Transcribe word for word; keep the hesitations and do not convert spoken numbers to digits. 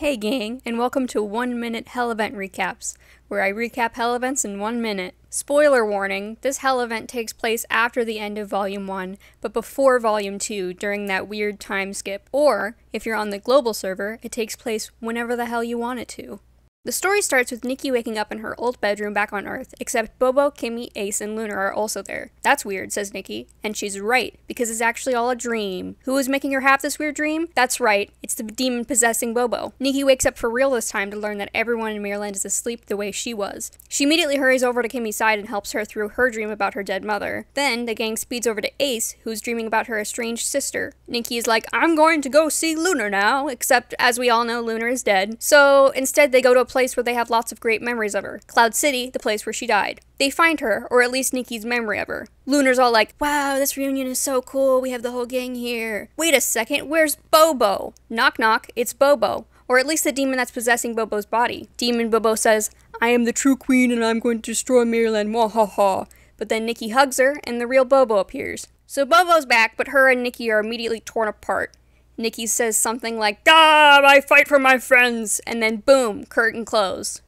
Hey gang, and welcome to One Minute Hell Event Recaps, where I recap hell events in one minute. Spoiler warning, this hell event takes place after the end of Volume one, but before Volume two, during that weird time skip. Or, if you're on the global server, it takes place whenever the hell you want it to. The story starts with Nikki waking up in her old bedroom back on Earth, except Bobo, Kimmy, Ace, and Lunar are also there. That's weird, says Nikki. And she's right, because it's actually all a dream. Who is making her have this weird dream? That's right, it's the demon-possessing Bobo. Nikki wakes up for real this time to learn that everyone in Mirrorland is asleep the way she was. She immediately hurries over to Kimmy's side and helps her through her dream about her dead mother. Then, the gang speeds over to Ace, who's dreaming about her estranged sister. Nikki is like, I'm going to go see Lunar now, except, as we all know, Lunar is dead. So, instead they go to a place place where they have lots of great memories of her. Cloud City, the place where she died. They find her, or at least Nikki's memory of her. Lunar's all like, wow, this reunion is so cool, we have the whole gang here. Wait a second, where's Bobo? Knock knock, it's Bobo. Or at least the demon that's possessing Bobo's body. Demon Bobo says, I am the true queen and I'm going to destroy Mirrorland, wahaha. But then Nikki hugs her, and the real Bobo appears. So Bobo's back, but her and Nikki are immediately torn apart. Nikki says something like, ah, I fight for my friends, and then boom, curtain close.